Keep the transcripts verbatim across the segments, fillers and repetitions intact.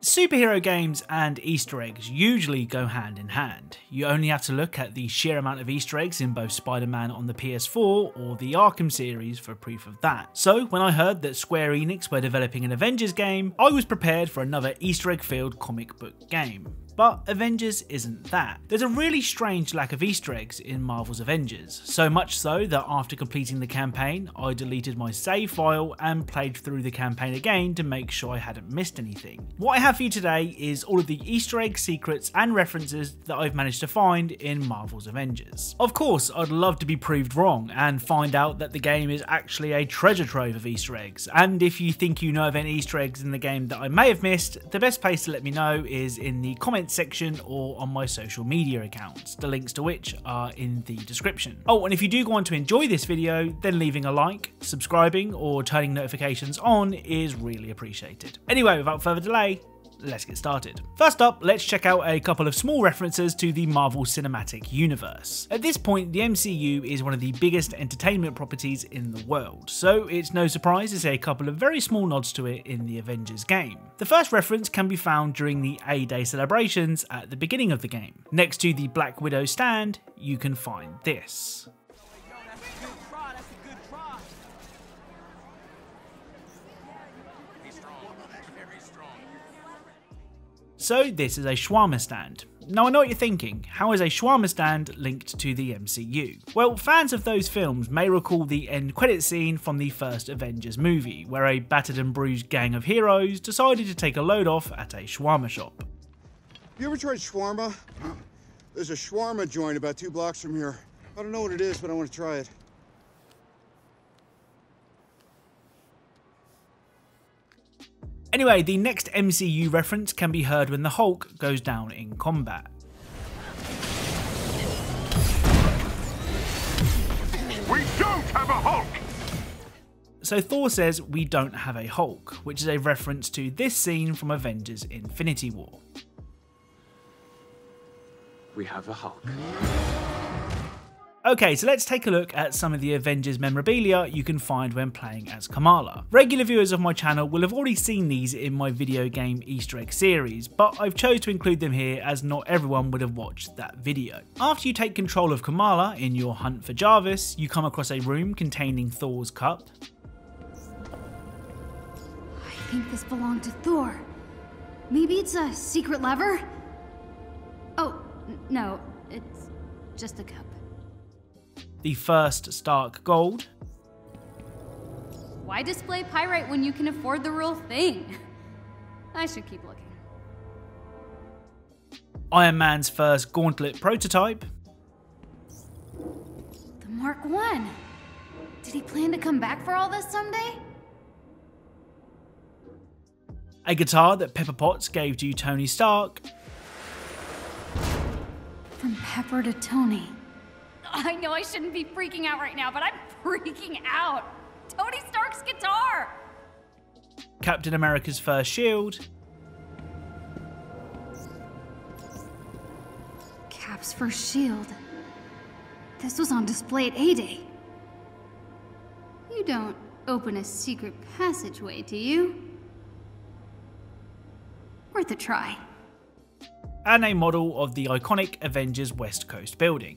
Superhero games and Easter eggs usually go hand in hand. You only have to look at the sheer amount of Easter eggs in both Spider-Man on the P S four or the Arkham series for proof of that. So when I heard that Square Enix were developing an Avengers game, I was prepared for another Easter egg-filled comic book game. But Avengers isn't that. There's a really strange lack of Easter eggs in Marvel's Avengers, so much so that after completing the campaign, I deleted my save file and played through the campaign again to make sure I hadn't missed anything. What I have for you today is all of the Easter egg secrets and references that I've managed to find in Marvel's Avengers. Of course, I'd love to be proved wrong and find out that the game is actually a treasure trove of Easter eggs, and if you think you know of any Easter eggs in the game that I may have missed, the best place to let me know is in the comments section or on my social media accounts, the links to which are in the description. Oh, and if you do go on to enjoy this video, then leaving a like, subscribing or turning notifications on is really appreciated. Anyway, without further delay, let's get started. First up, let's check out a couple of small references to the Marvel Cinematic Universe. At this point, the M C U is one of the biggest entertainment properties in the world, so it's no surprise to see a couple of very small nods to it in the Avengers game. The first reference can be found during the A-Day celebrations at the beginning of the game. Next to the Black Widow stand, you can find this. So this is a shawarma stand. Now I know what you're thinking, how is a shawarma stand linked to the M C U? Well, fans of those films may recall the end credits scene from the first Avengers movie, where a battered and bruised gang of heroes decided to take a load off at a shawarma shop. You ever tried shawarma? There's a shawarma joint about two blocks from here. I don't know what it is, but I want to try it. Anyway, the next M C U reference can be heard when the Hulk goes down in combat. We don't have a Hulk! So Thor says, "We don't have a Hulk," which is a reference to this scene from Avengers: Infinity War. We have a Hulk. Okay, so let's take a look at some of the Avengers memorabilia you can find when playing as Kamala. Regular viewers of my channel will have already seen these in my video game Easter egg series, but I've chose to include them here as not everyone would have watched that video. After you take control of Kamala in your hunt for Jarvis, you come across a room containing Thor's cup. I think this belonged to Thor. Maybe it's a secret lever? Oh, no, it's just a cup. The first Stark Gold. Why display pyrite when you can afford the real thing? I should keep looking. Iron Man's first gauntlet prototype. The Mark One. Did he plan to come back for all this someday? A guitar that Pepper Potts gave to Tony Stark. From Pepper to Tony. I know I shouldn't be freaking out right now, but I'm freaking out. Tony Stark's guitar! Captain America's first shield. Cap's first shield. This was on display at A-Day. You don't open a secret passageway, do you? Worth a try. And a model of the iconic Avengers West Coast building.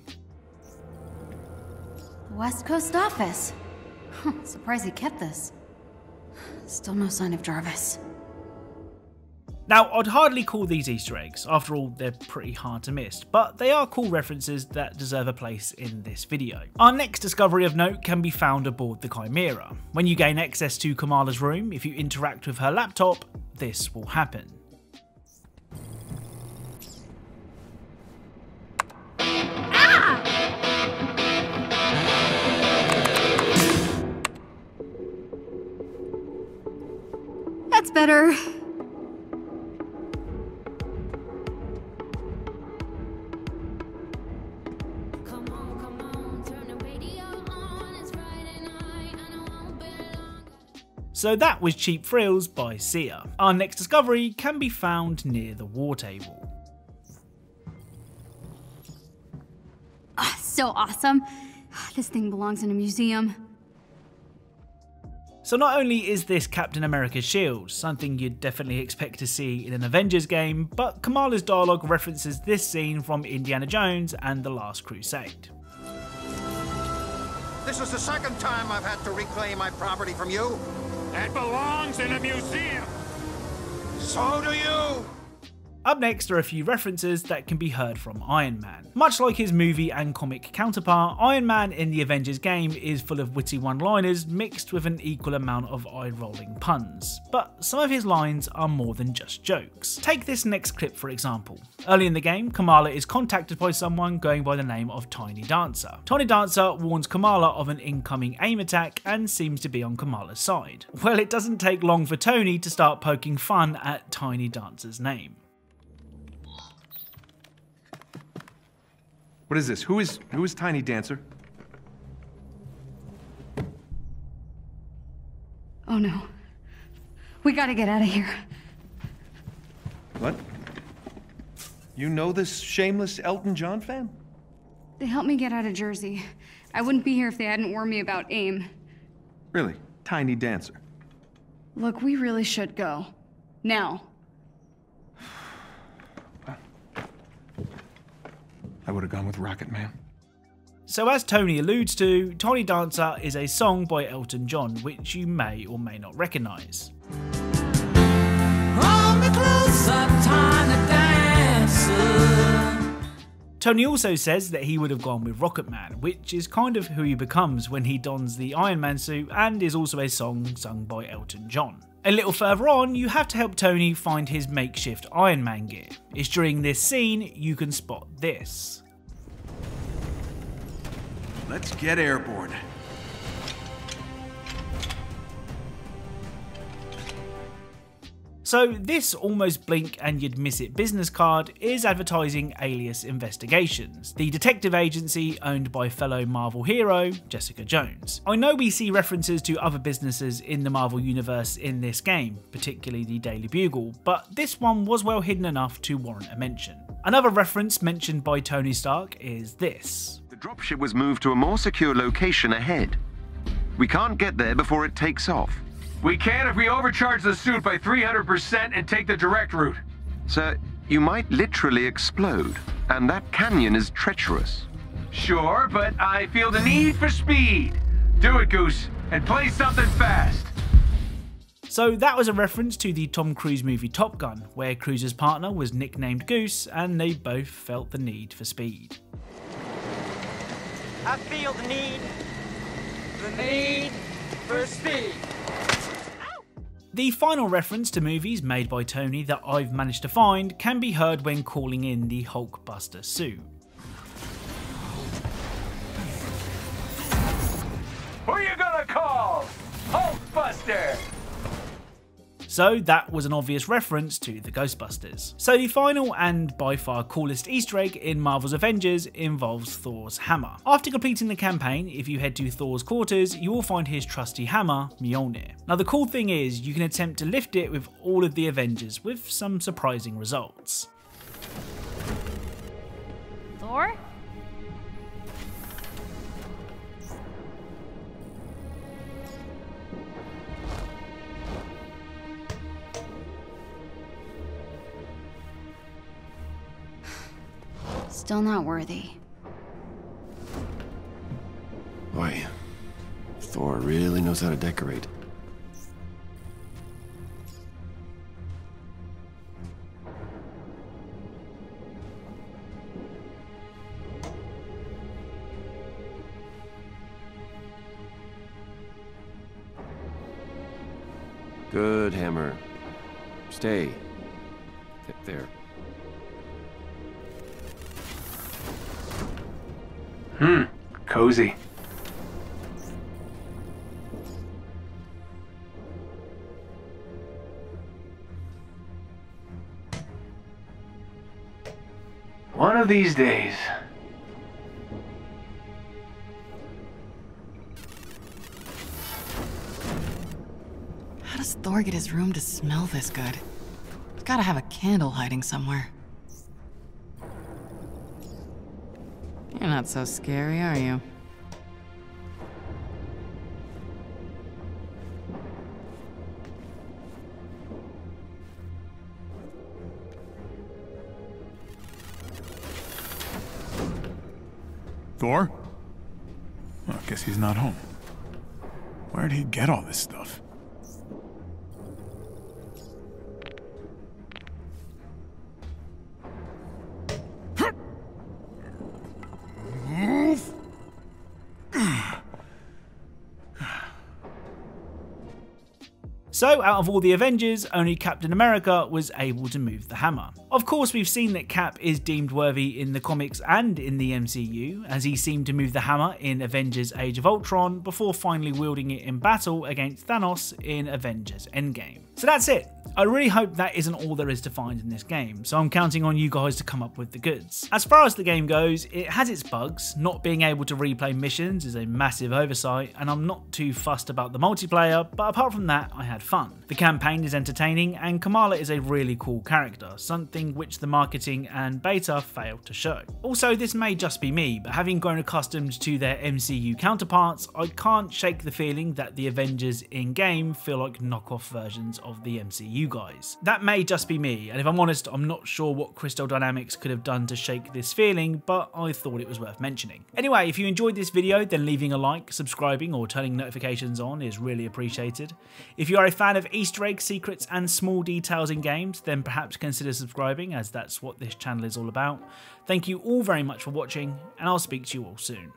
West Coast office. Huh, surprised he kept this. Still no sign of Jarvis. Now, I'd hardly call these Easter eggs, after all they're pretty hard to miss, but they are cool references that deserve a place in this video. Our next discovery of note can be found aboard the Chimera. When you gain access to Kamala's room, if you interact with her laptop, this will happen. Better. So that was Cheap Thrills by Sia. Our next discovery can be found near the war table. Oh, so awesome. This thing belongs in a museum. So not only is this Captain America's shield, something you'd definitely expect to see in an Avengers game, but Kamala's dialogue references this scene from Indiana Jones and The Last Crusade. This is the second time I've had to reclaim my property from you. That belongs in a museum. So do you. Up next are a few references that can be heard from Iron Man. Much like his movie and comic counterpart, Iron Man in the Avengers game is full of witty one-liners mixed with an equal amount of eye-rolling puns, but some of his lines are more than just jokes. Take this next clip for example. Early in the game, Kamala is contacted by someone going by the name of Tiny Dancer. Tiny Dancer warns Kamala of an incoming aim attack and seems to be on Kamala's side. Well, it doesn't take long for Tony to start poking fun at Tiny Dancer's name. What is this? Who is who is Tiny Dancer? Oh no. We gotta get out of here. What? You know this shameless Elton John fan? They helped me get out of Jersey. I wouldn't be here if they hadn't warned me about AIM. Really? Tiny Dancer? Look, we really should go. Now. I would have gone with Rocket Man. So as Tony alludes to, Tiny Dancer is a song by Elton John, which you may or may not recognise. Tony also says that he would have gone with Rocket Man, which is kind of who he becomes when he dons the Iron Man suit and is also a song sung by Elton John. A little further on, you have to help Tony find his makeshift Iron Man gear. It's during this scene you can spot this. Let's get airborne. So this almost blink and you'd miss it business card is advertising Alias Investigations, the detective agency owned by fellow Marvel hero Jessica Jones. I know we see references to other businesses in the Marvel universe in this game, particularly the Daily Bugle, but this one was well hidden enough to warrant a mention. Another reference mentioned by Tony Stark is this. The dropship was moved to a more secure location ahead. We can't get there before it takes off. We can if we overcharge the suit by three hundred percent and take the direct route. Sir, you might literally explode, and that canyon is treacherous. Sure, but I feel the need for speed. Do it, Goose, and play something fast. So that was a reference to the Tom Cruise movie Top Gun, where Cruise's partner was nicknamed Goose, and they both felt the need for speed. I feel the need, the need for speed. The final reference to movies made by Tony that I've managed to find can be heard when calling in the Hulkbuster suit. Who are you gonna call? Hulkbuster! So that was an obvious reference to the Ghostbusters. So the final and by far coolest Easter egg in Marvel's Avengers involves Thor's hammer. After completing the campaign, if you head to Thor's quarters, you will find his trusty hammer, Mjolnir. Now the cool thing is you can attempt to lift it with all of the Avengers with some surprising results. Thor? Still not worthy. Boy, Thor really knows how to decorate. Good hammer. Stay. Th- there. Hmm, cozy. One of these days. How does Thor get his room to smell this good? He's gotta have a candle hiding somewhere. You're not so scary, are you? Thor? Well, I guess he's not home. Where'd he get all this stuff? Move! So, out of all the Avengers, only Captain America was able to move the hammer. Of course, we've seen that Cap is deemed worthy in the comics and in the M C U, as he seemed to move the hammer in Avengers: Age of Ultron before finally wielding it in battle against Thanos in Avengers: Endgame. So that's it. I really hope that isn't all there is to find in this game, so I'm counting on you guys to come up with the goods. As far as the game goes, it has its bugs. Not being able to replay missions is a massive oversight, and I'm not too fussed about the multiplayer, but apart from that, I had fun. The campaign is entertaining, and Kamala is a really cool character, something which the marketing and beta failed to show. Also, this may just be me, but having grown accustomed to their M C U counterparts, I can't shake the feeling that the Avengers in-game feel like knockoff versions of the M C U guys. That may just be me, and if I'm honest, I'm not sure what Crystal Dynamics could have done to shake this feeling, but I thought it was worth mentioning. Anyway, if you enjoyed this video, then leaving a like, subscribing, or turning notifications on is really appreciated. If you are a fan of Easter eggs, secrets, and small details in games, then perhaps consider subscribing, as that's what this channel is all about. Thank you all very much for watching, and I'll speak to you all soon.